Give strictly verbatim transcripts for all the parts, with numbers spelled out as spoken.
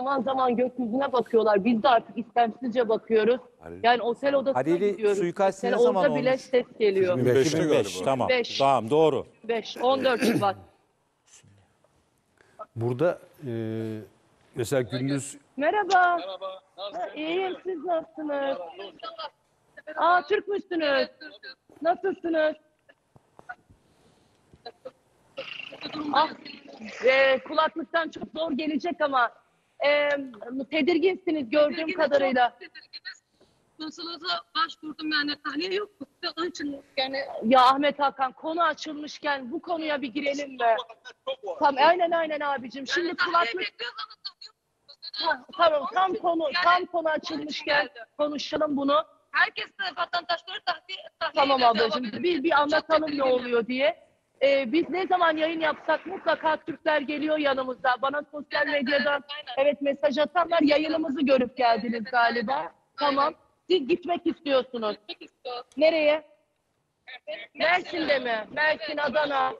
zaman zaman gökyüzüne bakıyorlar. Biz de artık istemsizce bakıyoruz. Halil. Yani otel odasına Halil'i gidiyoruz. Suikast ne zaman olmuş? Bile ses geliyor. iki bin beş, tamam. Tamam, doğru. on dört Şubat. Burada e, mesela gündüz... Merhaba. Merhaba. Ha, iyiyim, siz nasılsınız? Aa, Türk müsünüz? Nasılsınız? Ah, e, kulaklıktan çok zor gelecek ama e, tedirginsiniz gördüğüm tedirginiz kadarıyla. Konsolosluğa başvurdum yani, tahliye yok. Onun için yani. Ya Ahmet Hakan, konu açılmışken bu konuya bir girelim mi? Tam aynen aynen abicim. Şimdi yani kulaklık. Ha, tamam, tam konu yani, tam konu açılmışken konuşalım bunu. Herkes vatandaşları tahliye, tahliye tamam ablacığım, bir bir anlatalım ne oluyor diye. Ee, biz ne zaman yayın yapsak mutlaka Türkler geliyor yanımızda. Bana sosyal aynen, medyadan aynen. evet mesaj atanlar yayınımızı görüp geldiniz galiba. Aynen. Tamam. Siz gitmek istiyorsunuz. Gitmek istiyoruz. Nereye? Evet, Mersin'de mi? Evet. Mersin, Adana.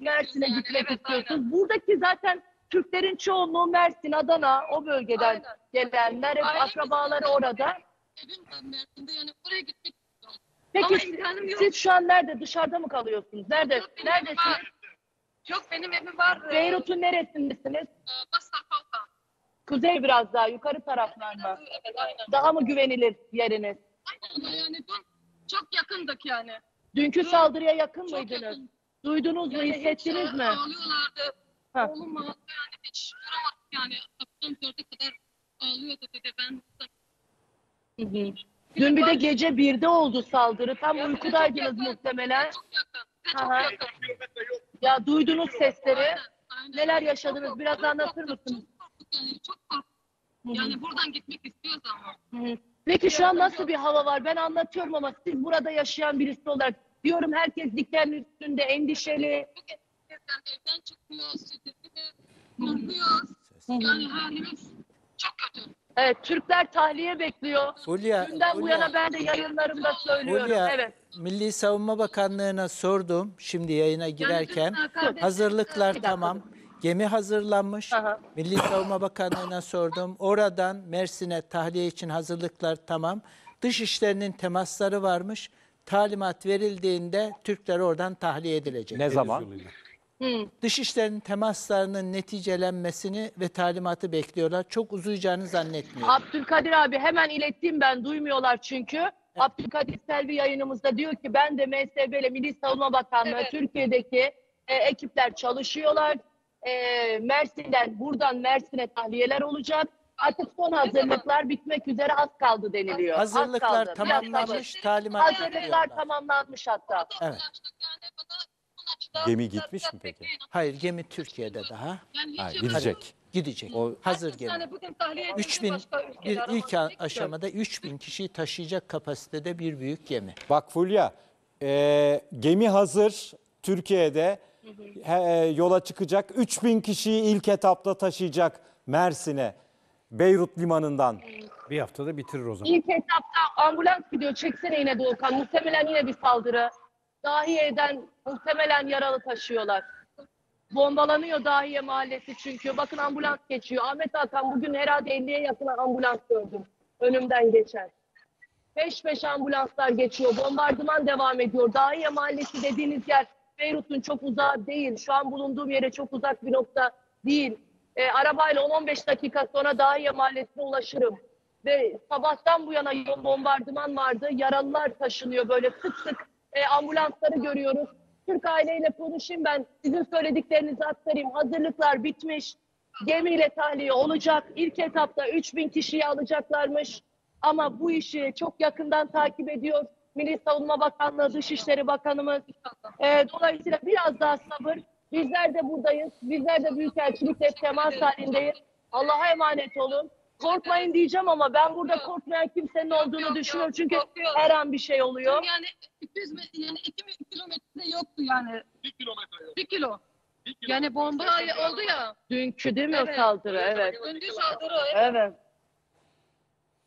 Mersin'e yani, gitmek evet, istiyorsunuz. Aynen. Buradaki zaten Türklerin çoğunluğu Mersin, Adana, o bölgeden aynen. gelenler, hep akrabaları orada. Evim var Mersin'de, yani buraya gitmek. Peki siz şu an nerede? Dışarıda mı kalıyorsunuz? Nerede? Yok, benim neredesiniz? Yok, benim evim var. Beyrut'un neresindesiniz? Basra'da. Kuzey biraz daha yukarı taraflarda. Evet, aynen. Daha mı güvenilir yeriniz? Aynen yani, dün çok yakındık yani. Dünkü dün, saldırıya yakın mıydınız? Yakın. Duydunuz mu? Yani hissettiniz hiç, mi? Ağlıyorlardı. Ha. Oğlum ağlıyor yani, hiç duramadık yani. Akşam dörde kadar ağlıyordu dede, ben. Hı hı. Dün bir de gece birde oldu saldırı. Tam ya uykudaydınız muhtemelen. Ya duydunuz sesleri. Aynen, aynen. Neler yaşadınız? Çok, biraz çok, anlatır çok, mısınız? Çok, yani, çok yani buradan gitmek istiyoruz ama. Hı-hı. Peki şu an nasıl bir hava var? Ben anlatıyorum ama siz burada yaşayan birisi olarak diyorum, herkes diklerin üstünde, endişeli. Evden çıkmıyoruz, korkuyoruz. Yani halimiz çok kötü. Evet, Türkler tahliye bekliyor. Fulya, Dünden Fulya. bu yana ben de yayınlarımda söylüyorum. Fulya, evet. Milli Savunma Bakanlığı'na sordum şimdi yayına girerken. Yani hazırlıklar tamam. Gemi hazırlanmış. Aha. Milli Savunma Bakanlığı'na sordum. Oradan Mersin'e tahliye için hazırlıklar tamam. Dışişlerinin temasları varmış. Talimat verildiğinde Türkler oradan tahliye edilecek. Ne zaman? Hmm. Dışişlerinin temaslarının neticelenmesini ve talimatı bekliyorlar. Çok uzayacağını zannetmiyorum. Abdülkadir abi hemen ilettim ben, duymuyorlar çünkü. Evet. Abdülkadir Selvi yayınımızda diyor ki, ben de M S B ile Milli Savunma Bakanlığı evet. Türkiye'deki e, ekipler çalışıyorlar. E, Mersin'den, buradan Mersin'e tahliyeler olacak. Artık son hazırlıklar bitmek üzere, az kaldı deniliyor. Hazırlıklar az kaldı. tamamlanmış, talimat bekliyorlar. Hazırlıklar tamamlanmış hatta. Evet. Gemi gitmiş mi peki? Hayır, gemi Türkiye'de daha. Yani Hayır, gidecek. Gidecek. O hazır gemi. üç bin, ilk aşamada üç bin kişiyi taşıyacak kapasitede bir büyük gemi. Bak Fulya, e, gemi hazır Türkiye'de, he, yola çıkacak. üç bin kişiyi ilk etapta taşıyacak Mersin'e, Beyrut limanından. Bir haftada bitirir o zaman. İlk etapta ambulans gidiyor. Çeksene yine Doğukan. Muhtemelen yine bir saldırı. Dahiye'den muhtemelen yaralı taşıyorlar. Bombalanıyor Dahiye mahallesi çünkü. Bakın ambulans geçiyor. Ahmet Hakan, bugün herhalde elliye yakın ambulans gördüm. Önümden geçer. Peş peş ambulanslar geçiyor. Bombardıman devam ediyor. Dahiye mahallesi dediğiniz yer Beyrut'un çok uzağı değil. Şu an bulunduğum yere çok uzak bir nokta değil. E, arabayla on on beş dakika sonra Dahiye mahallesine ulaşırım. Ve sabahtan bu yana bombardıman vardı. Yaralılar taşınıyor böyle sık sık. E, ambulansları görüyoruz. Türk aileyle konuşayım ben. Sizin söylediklerinizi aktarayım. Hazırlıklar bitmiş. Gemiyle tahliye olacak. İlk etapta üç bin kişiyi alacaklarmış. Ama bu işi çok yakından takip ediyor Milli Savunma Bakanlığı, Dışişleri Bakanımız. E, dolayısıyla biraz daha sabır. Bizler de buradayız. Bizler de Büyükelçilikle temas halindeyiz. Allah'a emanet olun. Korkmayın diyeceğim ama ben burada yok. korkmayan kimsenin yok, olduğunu yok, düşünüyorum. Yok, Çünkü korkuyorum. her an bir şey oluyor. Yani iki kilometre yoktu yani. Bir kilometre yok. Bir kilo. Bir kilo. Yani bomba bir oldu ya. Dünkü değil mi evet. o saldırı? Evet. Dünkü saldırı. Evet. evet.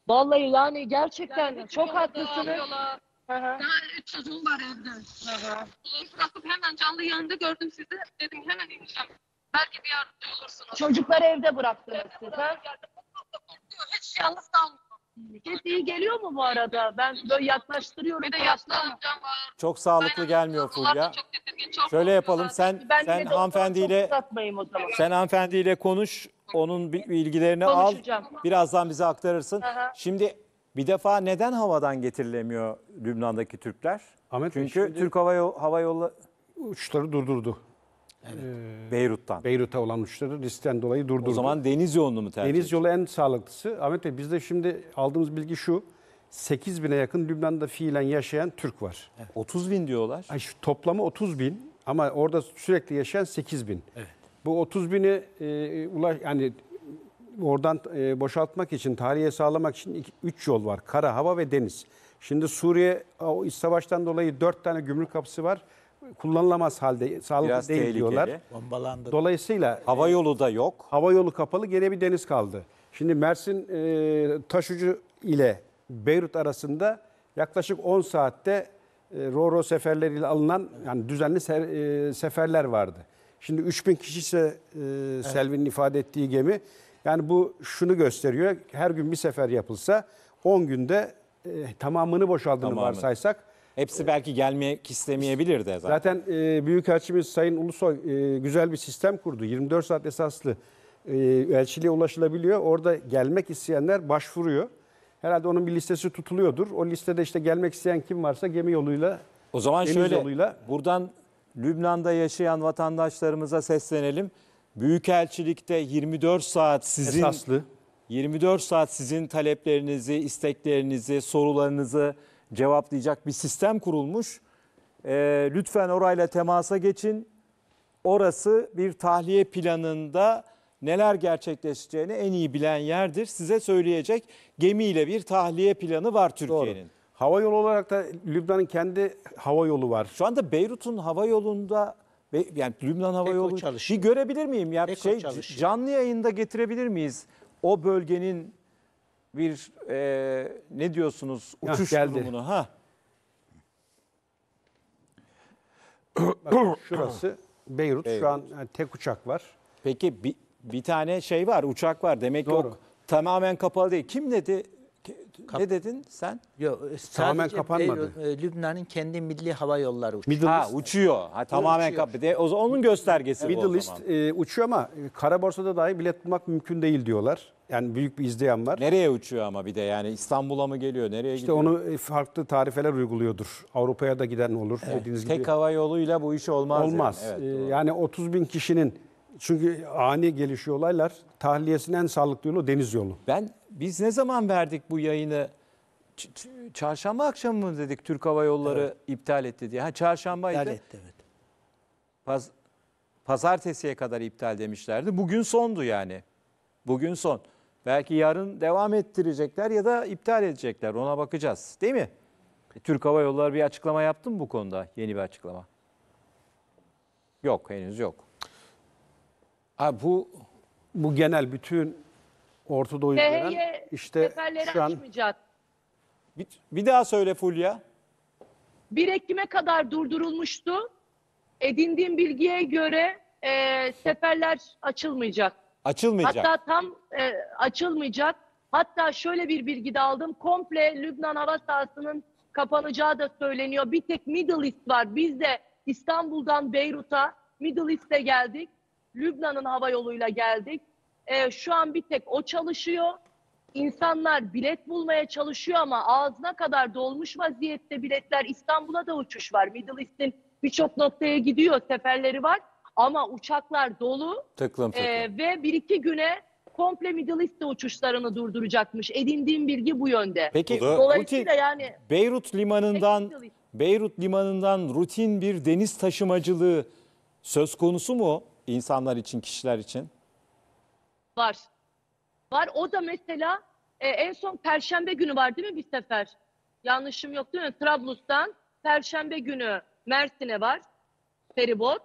Vallahi yani gerçekten yani çok haklısınız. Daha üç çocuğum var evde. Bırakıp hemen canlı yanında gördüm sizi. Dedim hemen ineceğim. Belki bir yardımcı olursunuz. Çocukları evde bıraktınız evet, siz. Hiç yalnız kalmıyor. Ses iyi geliyor mu bu arada? Ben böyle yaklaştırıyorum. Bir de yaklaştıracağım. Çok sağlıklı gelmiyor Fulya. Şöyle yapalım. Sen ben sen hanımefendiyle sen hanımefendiyle konuş. Onun bilgilerini al. Birazdan bize aktarırsın. Aha. Şimdi bir defa neden havadan getirilemiyor Lübnan'daki Türkler? Ahmet Çünkü Bey, Türk Hava Yolları hava yolu uçuşları durdurdu. Evet. Ee, Beyrut'tan. Beyrut'a olan uçuşları riskten dolayı durdurdu. O zaman deniz yolunu mu tercih? Deniz yolu en sağlıklısı. Ahmet Bey, bizde şimdi aldığımız bilgi şu. sekiz bine yakın Lübnan'da fiilen yaşayan Türk var. Evet. otuz bin diyorlar. Ay, toplamı otuz bin ama orada sürekli yaşayan sekiz bin. Evet. Bu otuz bini e, ulaş, yani oradan e, boşaltmak için, tahliye sağlamak için üç yol var. Kara, hava ve deniz. Şimdi Suriye o iç savaştan dolayı dört tane gümrük kapısı var. Kullanılamaz halde, sağlıklı Biraz değil tehlikeli. Diyorlar. Bombalandı. Dolayısıyla hava yolu da yok. Hava yolu kapalı, geriye bir deniz kaldı. Şimdi Mersin e, Taşucu ile Beyrut arasında yaklaşık on saatte e, ro-ro seferleriyle alınan yani düzenli ser, e, seferler vardı. Şimdi üç bin kişi ise e, evet. Selvi'nin ifade ettiği gemi. Yani bu şunu gösteriyor. Her gün bir sefer yapılsa on günde e, tamamını boşaldığını tamamını. varsaysak. Hepsi belki gelmek istemeyebilir de zaten. Zaten e, Büyükelçimiz Sayın Ulusoy e, güzel bir sistem kurdu. yirmi dört saat esaslı e, elçiliğe ulaşılabiliyor. Orada gelmek isteyenler başvuruyor. Herhalde onun bir listesi tutuluyordur. O listede işte gelmek isteyen kim varsa gemi yoluyla, o zaman deniz şöyle, yoluyla. Buradan Lübnan'da yaşayan vatandaşlarımıza seslenelim. Büyükelçilikte yirmi dört saat sizin esaslı. yirmi dört saat sizin taleplerinizi, isteklerinizi, sorularınızı cevaplayacak bir sistem kurulmuş. Ee, lütfen orayla temasa geçin. Orası bir tahliye planında neler gerçekleşeceğini en iyi bilen yerdir. Size söyleyecek gemiyle bir tahliye planı var Türkiye'nin. Hava yolu olarak da Lübnan'ın kendi hava yolu var. Şu anda Beyrut'un hava yolunda, yani Lübnan hava Eko yolu çalışıyor. Bir görebilir miyim? Ya şey, canlı yayında getirebilir miyiz? O bölgenin bir e, ne diyorsunuz uçuş ha, durumunu ha? Bak, şurası Beyrut. Beyrut. Şu an yani tek uçak var. Peki bir, bir tane şey var, uçak var. Demek ki o tamamen kapalı değil. Kim dedi? Kap ne dedin sen? Yok, tamamen kapanmadı. Lübnan'ın kendi milli hava yolları uçuyor. Ha, uçuyor. Ha, tamamen kapalı. Onun göstergesi Middle bu East, o zaman. Middle East uçuyor ama kara borsada dahi bilet bulmak mümkün değil diyorlar. Yani büyük bir izleyen var. Nereye uçuyor ama bir de yani İstanbul'a mı geliyor? Nereye işte gidiyor? İşte onu farklı tarifeler uyguluyordur. Avrupa'ya da giden olur. Evet, dediğiniz tek gibi. Hava yoluyla bu iş olmaz. Olmaz. Yani, evet, ee, yani otuz bin kişinin çünkü ani gelişiyor olaylar. Tahliyesinin en sağlıklı yolu deniz yolu. Ben biz ne zaman verdik bu yayını? Ç çarşamba akşamı mı dedik Türk Hava Yolları evet. iptal etti diye. Ha çarşambaydı. İptal etti, evet. Paz Pazartesiye kadar iptal demişlerdi. Bugün sondu yani. Bugün son. Belki yarın devam ettirecekler ya da iptal edecekler. Ona bakacağız. Değil mi? Türk Hava Yolları bir açıklama yaptı mı bu konuda? Yeni bir açıklama. Yok, henüz yok. Abi bu bu genel bütün Orta Doğu'yu işte şu an açmayacak. Bir, bir daha söyle Fulya. bir Ekim'e kadar durdurulmuştu. Edindiğim bilgiye göre e, seferler açılmayacak. Açılmayacak. Hatta tam e, açılmayacak. Hatta şöyle bir bilgi de aldım. Komple Lübnan hava sahasının kapanacağı da söyleniyor. Bir tek Middle East var. Biz de İstanbul'dan Beyrut'a Middle East'e geldik. Lübnan'ın hava yoluyla geldik. Ee, şu an bir tek o çalışıyor. İnsanlar bilet bulmaya çalışıyor ama ağzına kadar dolmuş vaziyette biletler. İstanbul'a da uçuş var. Middle East'in birçok noktaya gidiyor, seferleri var. Ama uçaklar dolu. Tıklım tıklım. Ee, ve bir iki güne komple Middle East'te uçuşlarını durduracakmış. Edindiğim bilgi bu yönde. Peki dolayısıyla rutin, yani Beyrut limanından Beyrut limanından rutin bir deniz taşımacılığı söz konusu mu? İnsanlar için, kişiler için? Var. Var. O da mesela e, en son Perşembe günü var değil mi bir sefer? Yanlışım yok değil mi? Trablus'tan Perşembe günü Mersin'e var. Feribot.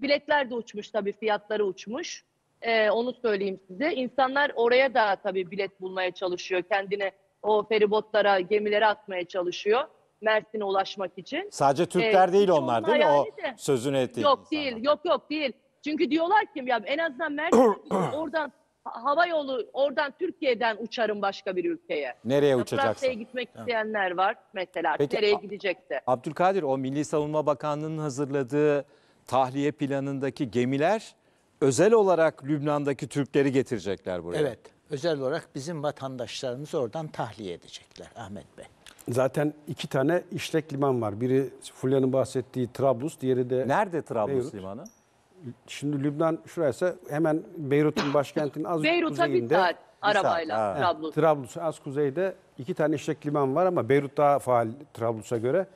Biletler de uçmuş tabii. Fiyatları uçmuş. E, onu söyleyeyim size. İnsanlar oraya da tabii bilet bulmaya çalışıyor. Kendini o feribotlara, gemilere atmaya çalışıyor. Mersin'e ulaşmak için. Sadece Türkler e, değil onlar değil mi? O de. Sözünü ettiği Yok insanlar. değil. Yok yok değil. Çünkü diyorlar ki ya en azından Mersin'e oradan hava yolu, oradan Türkiye'den uçarım başka bir ülkeye. Nereye uçacaksın? Fransa'ya gitmek isteyenler var mesela. Peki, nereye gidecek de. Abdülkadir, o Milli Savunma Bakanlığı'nın hazırladığı tahliye planındaki gemiler özel olarak Lübnan'daki Türkleri getirecekler buraya. Evet, özel olarak bizim vatandaşlarımızı oradan tahliye edecekler Ahmet Bey. Zaten iki tane işlek liman var. Biri Fulya'nın bahsettiği Trablus, diğeri de... Nerede Trablus Beyrut limanı? Şimdi Lübnan şurası, hemen Beyrut'un başkentinin az Beyrut'a kuzeyinde. Beyrut'a bir saat arabayla bir saat. Trablus. Trablus az kuzeyde iki tane işlek liman var ama Beyrut daha faal Trablus'a göre.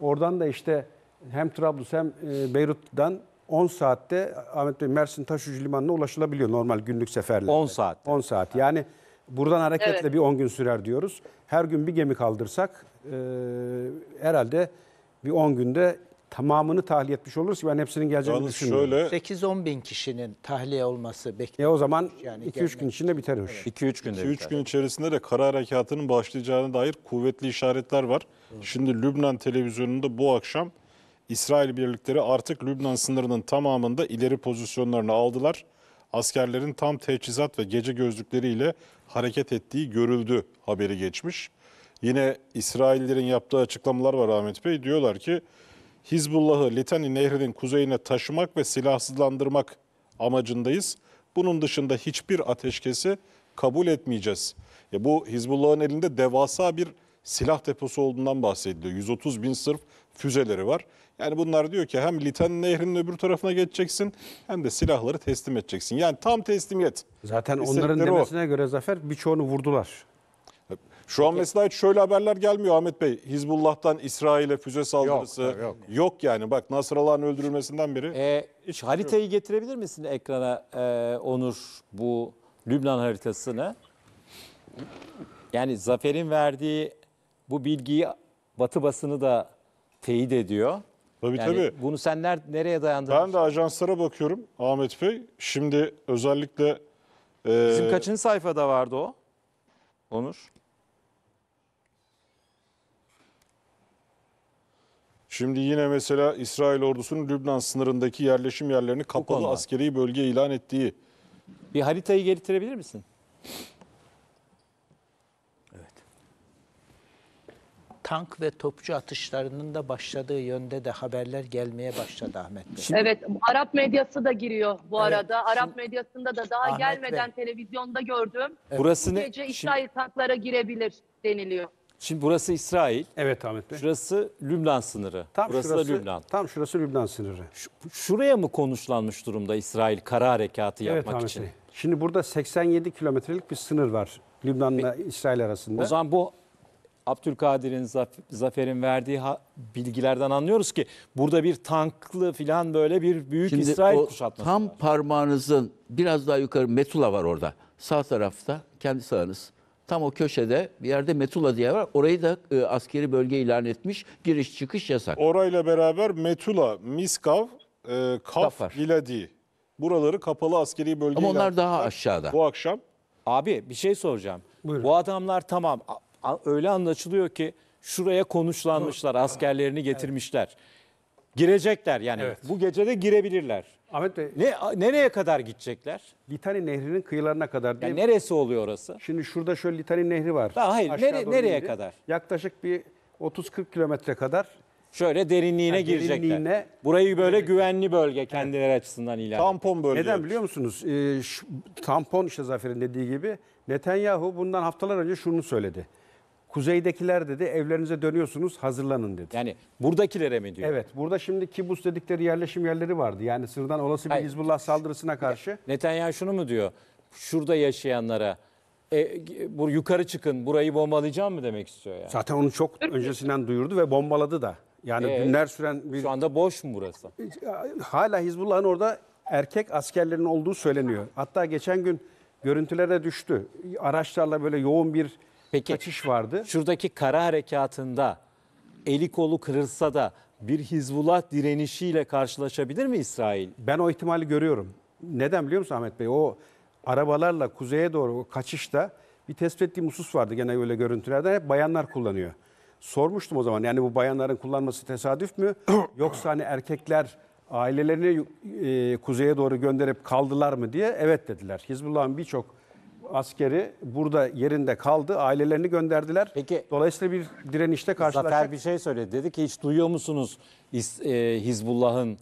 Oradan da işte hem Trablus hem Beyrut'tan on saatte Ahmet Bey Mersin Taşucu limanına ulaşılabiliyor normal günlük seferle. on saat. on saat. Yani buradan hareketle evet, bir on gün sürer diyoruz. Her gün bir gemi kaldırsak e, herhalde bir on günde tamamını tahliye etmiş oluruz ki ben hepsinin geleceğini düşünüyorum. Şöyle... sekiz on bin kişinin tahliye olması bekleniyor. E o zaman yani iki üç gün içinde bitermiş. Evet. iki üç gün içerisinde de kara harekatının başlayacağına dair kuvvetli işaretler var. Evet. Şimdi Lübnan televizyonunda bu akşam İsrail birlikleri artık Lübnan sınırının tamamında ileri pozisyonlarını aldılar. Askerlerin tam teçhizat ve gece gözlükleriyle hareket ettiği görüldü haberi geçmiş. Yine İsraillerin yaptığı açıklamalar var Ahmet Bey. Diyorlar ki Hizbullah'ı Litani Nehri'nin kuzeyine taşımak ve silahsızlandırmak amacındayız. Bunun dışında hiçbir ateşkesi kabul etmeyeceğiz. Ya bu Hizbullah'ın elinde devasa bir silah deposu olduğundan bahsediliyor. yüz otuz bin sırf füzeleri var. Yani bunlar diyor ki hem Litani Nehri'nin öbür tarafına geçeceksin hem de silahları teslim edeceksin. Yani tam teslimiyet. Zaten onların demesine o göre Zafer birçoğunu vurdular. Şu an mesela hiç şöyle haberler gelmiyor Ahmet Bey. Hizbullah'tan İsrail'e füze saldırısı yok, yok. yok yani. Bak Nasrallah'ın öldürülmesinden beri. E, hiç haritayı yok. Getirebilir misin ekrana e, Onur, bu Lübnan haritasını? Yani Zafer'in verdiği bu bilgiyi Batı basını da teyit ediyor. Tabii yani tabii. Bunu sen ner nereye dayandın? Ben de ajanslara bakıyorum Ahmet Bey. Şimdi özellikle... E... Bizim kaçıncı sayfada vardı o Onur? Şimdi yine mesela İsrail ordusunun Lübnan sınırındaki yerleşim yerlerini kapalı askeri bölge ilan ettiği. Bir haritayı getirebilir misin? Evet. Tank ve topçu atışlarının da başladığı yönde de haberler gelmeye başladı Ahmet Bey. Şimdi, evet, Arap medyası da giriyor bu evet, arada. Arap şimdi, medyasında da daha Ahmet gelmeden Bey. televizyonda gördüm. Evet. Burası ne? Gece İsrail tanklara girebilir deniliyor. Şimdi burası İsrail. Evet Ahmet Bey. Şurası Lübnan sınırı. Tam burası şurası, da Lübnan. Tam şurası Lübnan sınırı. Ş şuraya mı konuşlanmış durumda İsrail kara harekatı evet, yapmak Ahmet için? Bey. Şimdi burada seksen yedi kilometrelik bir sınır var Lübnan'la İsrail arasında. O zaman bu Abdülkadir'in, Zafer'in verdiği bilgilerden anlıyoruz ki burada bir tanklı falan böyle bir büyük Şimdi İsrail kuşatması tam var. Parmağınızın biraz daha yukarı Metula var orada. Sağ tarafta kendi sağınız. Tam o köşede bir yerde Metula diye var. Orayı da e, askeri bölge ilan etmiş. Giriş çıkış yasak. Orayla beraber Metula, Miskav, e, Kfar Giladi. Buraları kapalı askeri bölge ilan etmiş. Ama onlar daha aşağıda. Bu akşam. Abi bir şey soracağım. Buyurun. Bu adamlar tamam öyle anlaşılıyor ki şuraya konuşlanmışlar. Askerlerini getirmişler. Evet. Girecekler yani. Evet. Bu gece de girebilirler. Ahmet Bey, ne, nereye kadar gidecekler? Litani Nehri'nin kıyılarına kadar değil mi? Yani neresi oluyor orası? Şimdi şurada şöyle Litani Nehri var. Daha hayır, nere, nereye nehri, kadar? Yaklaşık bir otuz kırk kilometre kadar. Şöyle derinliğine yani girecekler. Derinliğine, burayı böyle evet, güvenli bölge kendileri evet, açısından ilan. Tampon bölge. Neden biliyor musunuz? E, şu, tampon işte Zafer'in dediği gibi. Netanyahu bundan haftalar önce şunu söyledi. Kuzeydekiler dedi evlerinize dönüyorsunuz hazırlanın dedi. Yani buradakilere mi diyor? Evet, burada şimdi kibus dedikleri yerleşim yerleri vardı. Yani sırdan olası bir Hizbullah saldırısına karşı. Netanyahu şunu mu diyor? Şurada yaşayanlara e, bu, yukarı çıkın burayı bombalayacağım mı demek istiyor yani? Zaten onu çok öncesinden duyurdu ve bombaladı da. Yani e, günler süren bir... Şu anda boş mu burası? Hala Hizbullah'ın orada erkek askerlerin olduğu söyleniyor. Hatta geçen gün görüntülere düştü. Araçlarla böyle yoğun bir... Peki, kaçış vardı. Şuradaki kara harekatında eli kolu kırılsa da bir Hizbullah direnişiyle karşılaşabilir mi İsrail? Ben o ihtimali görüyorum. Neden biliyor musun Ahmet Bey? O arabalarla kuzeye doğru o kaçışta bir tespit ettiğim husus vardı. Gene öyle görüntülerde hep bayanlar kullanıyor. Sormuştum o zaman yani bu bayanların kullanması tesadüf mü? Yoksa hani erkekler ailelerini e, kuzeye doğru gönderip kaldılar mı diye evet dediler. Hizbullah'ın birçok askeri burada yerinde kaldı. Ailelerini gönderdiler. Peki, dolayısıyla bir direnişte karşılaştık. Zafer bir şey söyledi. Dedi ki hiç duyuyor musunuz Hizbullah'ın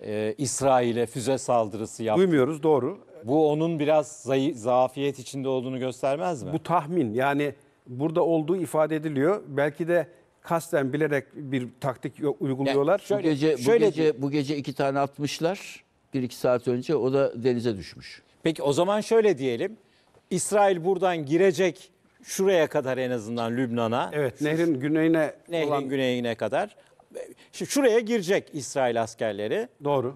e, İsrail'e füze saldırısı yaptı? Duymuyoruz, doğru. Bu onun biraz zaafiyet içinde olduğunu göstermez mi? Bu tahmin, yani burada olduğu ifade ediliyor. Belki de kasten bilerek bir taktik uyguluyorlar. Yani şöyle, bu, gece, şöyle bu, gece, bu gece iki tane atmışlar. Bir iki saat önce o da denize düşmüş. Peki o zaman şöyle diyelim. İsrail buradan girecek şuraya kadar, en azından Lübnan'a. Evet, nehrin güneyine. Nehrin olan... güneyine kadar. Şuraya girecek İsrail askerleri. Doğru.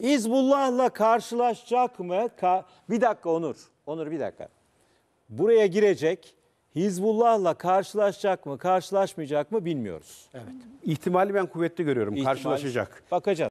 Hizbullah'la karşılaşacak mı? Bir dakika Onur. Onur bir dakika. Buraya girecek, Hizbullah'la karşılaşacak mı, karşılaşmayacak mı bilmiyoruz. Evet. İhtimali ben kuvvetli görüyorum. İhtimali. Karşılaşacak. Bakacağız.